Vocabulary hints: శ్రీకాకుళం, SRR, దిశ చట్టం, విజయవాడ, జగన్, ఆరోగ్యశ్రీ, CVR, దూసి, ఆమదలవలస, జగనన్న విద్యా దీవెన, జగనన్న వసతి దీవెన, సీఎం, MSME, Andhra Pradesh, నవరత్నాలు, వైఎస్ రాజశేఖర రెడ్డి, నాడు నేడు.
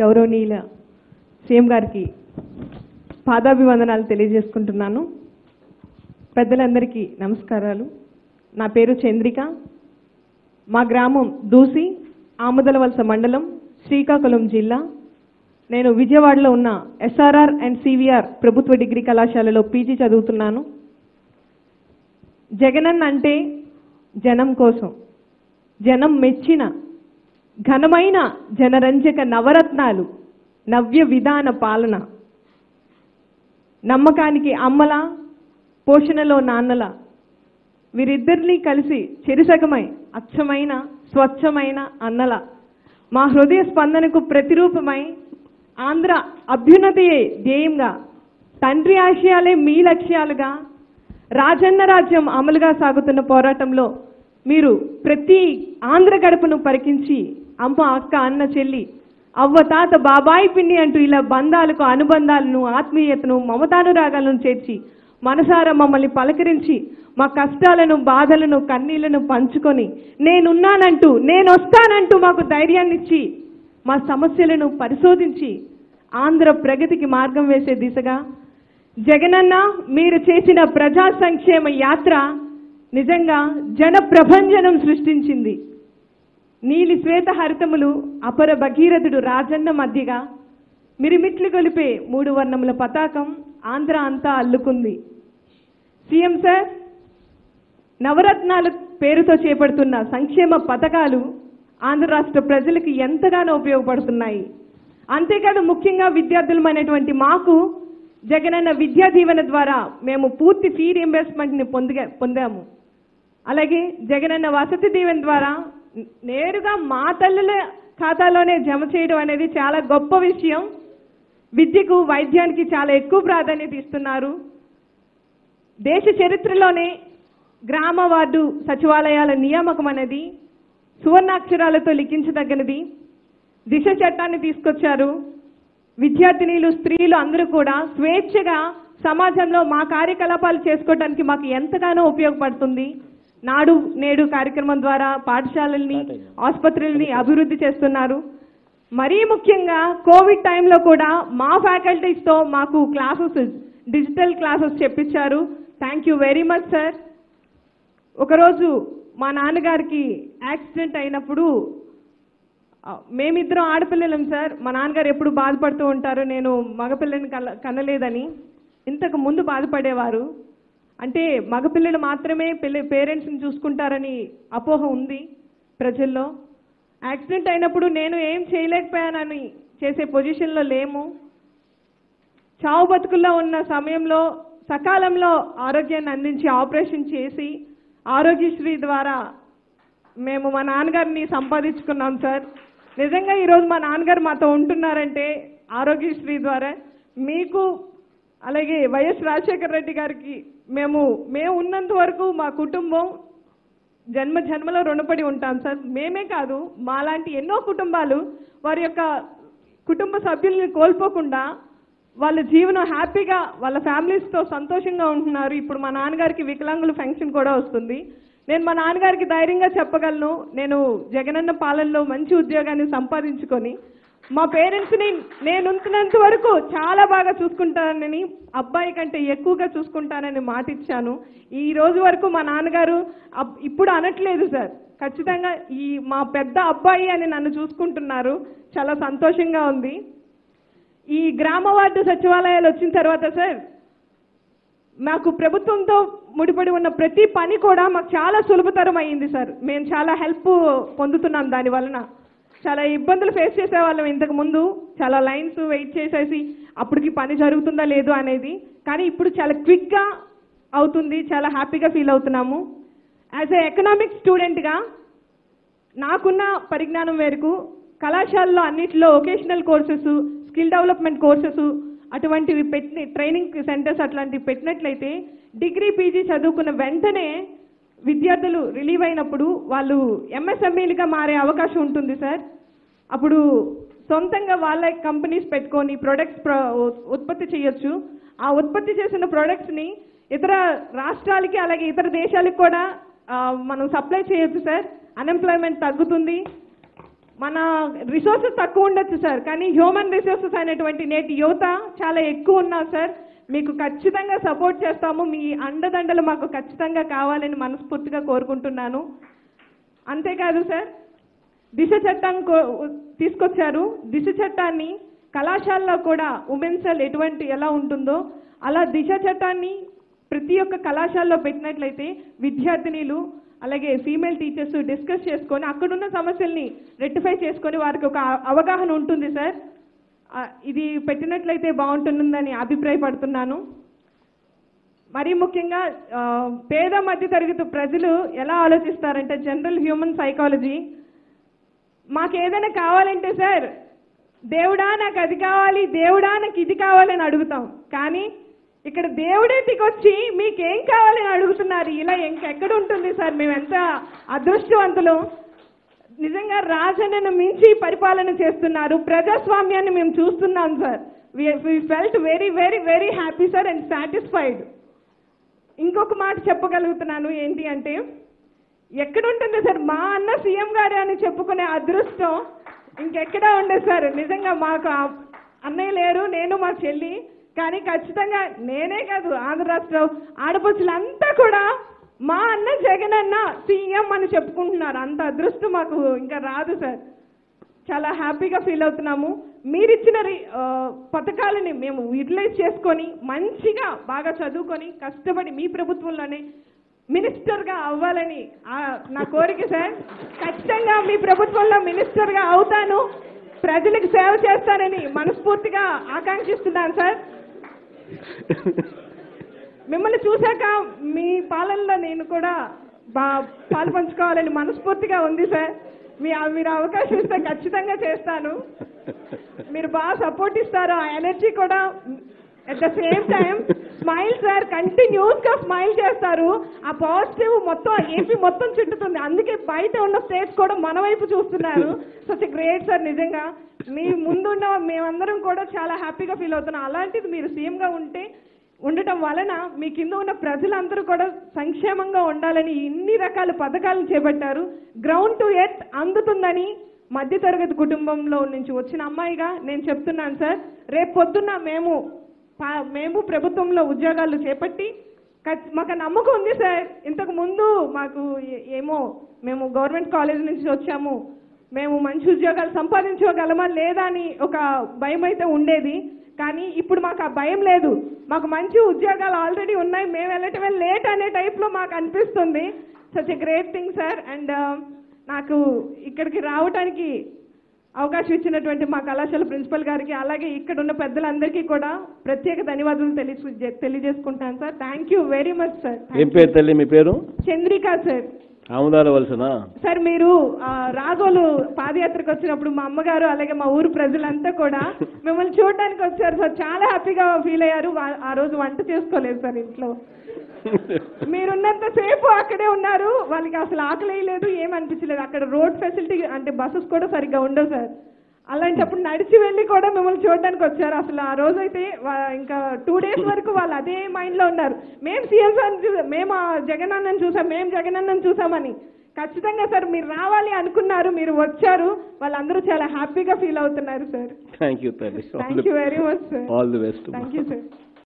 గౌరవనీయుల సీఎం గారికి పాదాభివందనాలు తెలియజేసుకుంటున్నాను. పెద్దలందరికీ నమస్కారాలు. నా పేరు చంద్రిక. మా గ్రామం దూసి, ఆమదలవలస మండలం, శ్రీకాకుళం జిల్లా. నేను విజయవాడలో ఉన్న SRR అండ్ CVR ప్రభుత్వ డిగ్రీ కళాశాలలో పీజీ చదువుతున్నాను. జగనన్న అంటే జనం కోసం, జనం మెచ్చిన ఘనమైన జనరంజక నవరత్నాలు, నవ్య విధాన పాలన, నమ్మకానికి అమ్మల, పోషణలో నాన్నల, వీరిద్దరినీ కలిసి చెరిసగమై అచ్చమైన స్వచ్ఛమైన అన్నల, మా హృదయ స్పందనకు ప్రతిరూపమై ఆంధ్ర అభ్యున్నతియే ధ్యేయంగా, తండ్రి ఆశయాలే మీ లక్ష్యాలుగా రాజన్న రాజ్యం అమలుగా సాగుతున్న పోరాటంలో మీరు ప్రతి ఆంధ్ర గడపను పరికించి అమ్మ, అక్క, అన్న, చెల్లి, అవ్వ, తాత, బాబాయి, పిన్ని అంటూ ఇలా బంధాలకు, అనుబంధాలను, ఆత్మీయతను, మమతానురాగాలను చేర్చి మనసారా మమ్మల్ని పలకరించి మా కష్టాలను, బాధలను, కన్నీళ్లను పంచుకొని నేనున్నానంటూ, నేనొస్తానంటూ మాకు ధైర్యాన్ని ఇచ్చి మా సమస్యలను పరిశోధించి ఆంధ్ర ప్రగతికి మార్గం వేసే దిశగా జగనన్న మీరు చేసిన ప్రజా సంక్షేమ యాత్ర నిజంగా జన ప్రభంజనం సృష్టించింది. నీలి శ్వేత హరితములు అపర భగీరథుడు రాజన్న మధ్యగా మిరిమిట్లు గొలిపే మూడు వర్ణముల పతాకం ఆంధ్ర అంతా అల్లుకుంది. సీఎం సార్, నవరత్నాల పేరుతో చేపడుతున్న సంక్షేమ పథకాలు ఆంధ్ర రాష్ట్ర ప్రజలకు ఎంతగానో ఉపయోగపడుతున్నాయి. అంతేకాదు, ముఖ్యంగా విద్యార్థులమైనటువంటి మాకు జగనన్న విద్యా దీవెన ద్వారా మేము పూర్తి ఫీ రీయింబర్స్మెంట్ని పొందాము. అలాగే జగనన్న వసతి దీవెన ద్వారా నేరుగా మా తల్లుల ఖాతాలోనే జమ చేయడం అనేది చాలా గొప్ప విషయం. విద్యకు, వైద్యానికి చాలా ఎక్కువ ప్రాధాన్యత ఇస్తున్నారు. దేశ చరిత్రలోనే గ్రామ, వార్డు సచివాలయాల నియామకం అనేది సువర్ణాక్షరాలతో లిఖించదగినది. దిశ చట్టాన్ని తీసుకొచ్చారు. విద్యార్థినీలు, స్త్రీలు అందరూ కూడా స్వేచ్ఛగా సమాజంలో మా కార్యకలాపాలు చేసుకోవడానికి మాకు ఎంతగానో ఉపయోగపడుతుంది. నాడు నేడు కార్యక్రమం ద్వారా పాఠశాలల్ని, ఆసుపత్రుల్ని అభివృద్ధి చేస్తున్నారు. మరీ ముఖ్యంగా కోవిడ్ టైంలో కూడా మా ఫ్యాకల్టీస్తో మాకు క్లాసెస్, డిజిటల్ క్లాసెస్ చెప్పించారు. Thank you very much sir. ఒకరోజు మా నాన్నగారికి యాక్సిడెంట్ అయినప్పుడు మేమిద్దరం ఆడపిల్లలం సార్. మా నాన్నగారు ఎప్పుడు బాధపడుతూ ఉంటారు, నేను మగపిల్లని కనలేదని. ఇంతకు ముందు బాధపడేవారు. అంటే మగపిల్లలు మాత్రమే పేరెంట్స్ని చూసుకుంటారని అపోహ ఉంది ప్రజల్లో. యాక్సిడెంట్ అయినప్పుడు నేను ఏం చేయలేకపోయానని చేసే పొజిషన్లో లేము. చావు బతుకుల్లో ఉన్న సమయంలో సకాలంలో ఆరోగ్యాన్ని అందించి ఆపరేషన్ చేసి ఆరోగ్యశ్రీ ద్వారా మేము మా నాన్నగారిని సంపాదించుకున్నాం సార్. నిజంగా ఈరోజు మా నాన్నగారు మాతో ఉంటున్నారంటే ఆరోగ్యశ్రీ ద్వారా మీకు, అలాగే వైఎస్ రాజశేఖర రెడ్డి గారికి మేము ఉన్నంత వరకు మా కుటుంబం జన్మ జన్మలో రుణపడి ఉంటాం సార్. మేమే కాదు, మాలాంటి ఎన్నో కుటుంబాలు వారి యొక్క కుటుంబ సభ్యుల్ని కోల్పోకుండా వాళ్ళ జీవనం హ్యాపీగా వాళ్ళ ఫ్యామిలీస్తో సంతోషంగా ఉంటున్నారు. ఇప్పుడు మా నాన్నగారికి వికలాంగుల పెన్షన్ కూడా వస్తుంది. నేను మా నాన్నగారికి ధైర్యంగా చెప్పగలను, నేను జగనన్న పాలనలో మంచి ఉద్యోగాన్ని సంపాదించుకొని మా పేరెంట్స్ని నేను ఉంటున్నంత వరకు చాలా బాగా చూసుకుంటానని, అబ్బాయి కంటే ఎక్కువగా చూసుకుంటానని మాట ఇచ్చాను. ఈ రోజు వరకు మా నాన్నగారు ఇప్పుడు అనట్లేదు సార్. ఖచ్చితంగా ఈ మా పెద్ద అబ్బాయి అని నన్ను చూసుకుంటున్నారు. చాలా సంతోషంగా ఉంది. ఈ గ్రామ, వార్డు సచివాలయాలు వచ్చిన తర్వాత సార్, మాకు ప్రభుత్వంతో ముడిపడి ఉన్న ప్రతి పని కూడా మాకు చాలా సులభతరం అయ్యింది సార్. మేము చాలా హెల్ప్ పొందుతున్నాం. దానివలన చాలా ఇబ్బందులు ఫేస్ చేసేవాళ్ళం ఇంతకు ముందు. చాలా లైన్స్ వెయిట్ చేసేసి అప్పటికి పని జరుగుతుందా లేదు అనేది. కానీ ఇప్పుడు చాలా క్విక్గా అవుతుంది. చాలా హ్యాపీగా ఫీల్ అవుతున్నాము. యాజ్ ఎ ఎకనామిక్స్ స్టూడెంట్గా నాకున్న పరిజ్ఞానం మేరకు కళాశాలలో అన్నింటిలో vocational courses, skill development courses, అటువంటివి ట్రైనింగ్ సెంటర్స్ అట్లాంటివి పెట్టినట్లయితే డిగ్రీ, పీజీ చదువుకున్న వెంటనే విద్యార్థులు రిలీవ్ అయినప్పుడు వాళ్ళు MSMEలుగా మారే అవకాశం ఉంటుంది సార్. అప్పుడు సొంతంగా వాళ్ళ కంపెనీస్ పెట్టుకొని ప్రొడక్ట్స్ ఉత్పత్తి చేయొచ్చు. ఆ ఉత్పత్తి చేసిన ప్రొడక్ట్స్ని ఇతర రాష్ట్రాలకి, అలాగే ఇతర దేశాలకు కూడా మనం సప్లై చేయొచ్చు సార్. అన్ఎంప్లాయ్మెంట్ తగ్గుతుంది. మన రిసోర్సెస్ తక్కువ ఉండొచ్చు సార్, కానీ హ్యూమన్ రిసోర్సెస్ అనేటువంటి నేటి యువత చాలా ఎక్కువ ఉన్నారు సార్. మీకు ఖచ్చితంగా సపోర్ట్ చేస్తాము, మీ అండదండలు మాకు ఖచ్చితంగా కావాలని మనస్ఫూర్తిగా కోరుకుంటున్నాను. అంతేకాదు సార్, దిశ చట్టం తీసుకొచ్చారు. దిశ చట్టాన్ని కళాశాలలో కూడా ఉమెన్ సెల్ ఎటువంటి ఎలా ఉంటుందో అలా దిశ చట్టాన్ని ప్రతి ఒక్క కళాశాలలో పెట్టినట్లయితే విద్యార్థినీలు అలాగే ఫీమేల్ టీచర్స్ డిస్కస్ చేసుకొని అక్కడున్న సమస్యల్ని రెక్టిఫై చేసుకొని వారికి ఒక అవగాహన ఉంటుంది సార్. ఇది పెట్టినట్లయితే బాగుంటుందని అభిప్రాయపడుతున్నాను. మరీ ముఖ్యంగా పేద మధ్యతరగతి ప్రజలు ఎలా ఆలోచిస్తారంటే జనరల్ హ్యూమన్ సైకాలజీ, మాకేదైనా కావాలంటే సార్ దేవుడా నాకు అది కావాలి, దేవుడా నాకు ఇది కావాలని అడుగుతాం. కానీ ఇక్కడ దేవుడేటికి వచ్చి మీకేం కావాలని అడుగుతున్నారు, ఇలా ఇంకెక్కడ ఉంటుంది సార్? మేము ఎంత అదృష్టవంతులు, నిజంగా రాజన్నను మించి పరిపాలన చేస్తున్నారు, ప్రజాస్వామ్యాన్ని మేము చూస్తున్నాం sir. We felt very very very happy sir and satisfied. ఇంకొక మాట చెప్పగలుగుతున్నాను, ఏంటి అంటే ఎక్కడుంటుంది సార్ మా అన్న సీఎం గారు అని చెప్పుకునే అదృష్టం ఇంకెక్కడా ఉండదు సార్. నిజంగా మాకు అన్నయ్య లేరు, నేను మా చెల్లి, కానీ ఖచ్చితంగా నేనే కాదు ఆంధ్ర రాష్ట్రం ఆడపడుచులంతా కూడా మా అన్న జగన్ అన్న సీఎం అని చెప్పుకుంటున్నారు. అంత అదృష్టం మాకు ఇంకా రాదు సార్. చాలా హ్యాపీగా ఫీల్ అవుతున్నాము. మీరిచ్చిన పథకాలని మేము యూటిలైజ్ చేసుకొని మంచిగా బాగా చదువుకొని కష్టపడి మీ ప్రభుత్వంలోనే మినిస్టర్గా అవ్వాలని నా కోరిక సార్. ఖచ్చితంగా మీ ప్రభుత్వంలో మినిస్టర్గా అవుతాను, ప్రజలకు సేవ చేస్తానని మనస్ఫూర్తిగా ఆకాంక్షిస్తున్నాను సార్. మిమ్మల్ని చూశాక మీ పాలనలో నేను కూడా పాలు పంచుకోవాలని మనస్ఫూర్తిగా ఉంది సార్. మీరు అవకాశం ఇస్తే ఖచ్చితంగా చేస్తాను. మీరు బాగా సపోర్ట్ ఇస్తారు, ఆ ఎనర్జీ కూడా. At the same time smile sir, కంటిన్యూస్గా స్మైల్ చేస్తారు. ఆ పాజిటివ్ మొత్తం ఏపీ మొత్తం చుట్టుతుంది, అందుకే బయట ఉన్న స్టేట్స్ కూడా మన వైపు చూస్తున్నారు. సచ్ గ్రేట్ సార్, నిజంగా మీ ముందున్న మేమందరం కూడా చాలా హ్యాపీగా ఫీల్ అవుతున్నాం. అలాంటిది మీరు సీఎంగా ఉండటం వలన మీ కింద ఉన్న ప్రజలందరూ కూడా సంక్షేమంగా ఉండాలని ఇన్ని రకాల పథకాలు చేపట్టారు. గ్రౌండ్ టు ఎర్త్ అందుతుందని మధ్యతరగతి కుటుంబంలో నుంచి వచ్చిన అమ్మాయిగా నేను చెప్తున్నాను సార్. రేపు పొద్దున్న మేము ప్రభుత్వంలో ఉద్యోగాలు చేపట్టి మాకు నమ్మకం ఉంది సార్. ఇంతకు ముందు మాకు ఏమో మేము గవర్నమెంట్ కాలేజ్ నుంచి వచ్చాము, మేము మంచి ఉద్యోగాలు సంపాదించుకోగలమా లేదా అని ఒక భయం అయితే ఉండేది, కానీ ఇప్పుడు మాకు ఆ భయం లేదు. మాకు మంచి ఉద్యోగాలు ఆల్రెడీ ఉన్నాయి, మేము వెళ్ళటమే లేట్ అనే టైప్లో మాకు అనిపిస్తుంది. Such a great thing sir. And నాకు ఇక్కడికి రావడానికి అవకాశం ఇచ్చినటువంటి మా కళాశాల ప్రిన్సిపల్ గారికి అలాగే ఇక్కడ ఉన్న పెద్దలందరికీ కూడా ప్రత్యేక ధన్యవాదాలు తెలియజేసుకుంటాను sir. Thank you very much sir. ఏం పేరు తల్లి మీ పేరు? చంద్రిక సార్. సార్ మీరు రాగోలు పాదయాత్రకు వచ్చినప్పుడు మా అమ్మగారు అలాగే మా ఊరు ప్రజలంతా కూడా మిమ్మల్ని చూడడానికి వచ్చారు సార్. చాలా హ్యాపీగా ఫీల్ అయ్యారు. ఆ రోజు వంట చేసుకోలేదు సార్ ఇంట్లో, మీరున్నంత సేపు అక్కడే ఉన్నారు. వాళ్ళకి అసలు ఆకలి వేయలేదు, ఏమనిపించలేదు. అక్కడ రోడ్ ఫెసిలిటీ అంటే బస్సెస్ కూడా సరిగ్గా ఉండవు సార్. అలాంటప్పుడు నడిచి వెళ్ళి కూడా మిమ్మల్ని చూడడానికి వచ్చారు. అసలు ఆ రోజైతే ఇంకా 2 days వరకు వాళ్ళు అదే మైండ్లో ఉన్నారు. మేము సీఎం సార్, మేము జగనన్నని చూసాం, మేము జగనన్నని చూసామని. ఖచ్చితంగా సార్ మీరు రావాలి అనుకున్నారు, మీరు వచ్చారు. వాళ్ళందరూ చాలా హ్యాపీగా ఫీల్ అవుతున్నారు sir. Thank you very much sir. All the best. Thank you sir.